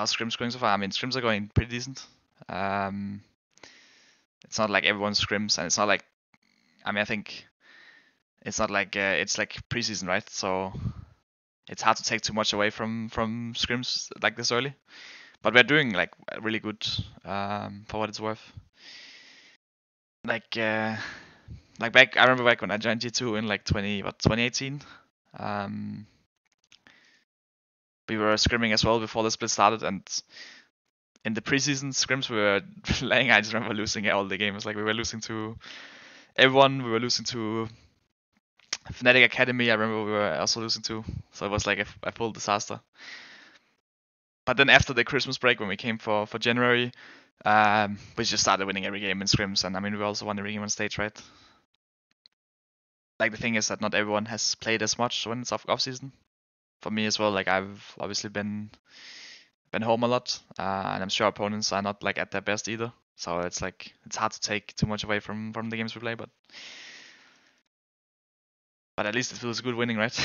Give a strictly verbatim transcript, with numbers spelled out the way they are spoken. How's scrims going so far? I mean, scrims are going pretty decent. Um, it's not like everyone's scrims, and it's not like, I mean, I think it's not like, uh, it's like preseason, right? So it's hard to take too much away from, from scrims like this early. But we're doing like really good, um, for what it's worth. Like, uh, like back, I remember back when I joined G two in like twenty, what, twenty eighteen. Um, we were scrimming as well before the split started, and in the preseason scrims we were playing, I just remember losing all the games. Like we were losing to everyone, we were losing to Fnatic Academy, I remember we were also losing to, so it was like a, a full disaster. But then after the Christmas break, when we came for, for January, um, we just started winning every game in scrims, and I mean, we also won every game on stage, right? Like the thing is that not everyone has played as much when it's off, off season. For me as well, like I've obviously been been home a lot, uh, and I'm sure opponents are not like at their best either. So it's like it's hard to take too much away from from the games we play, but but at least it feels good winning, right?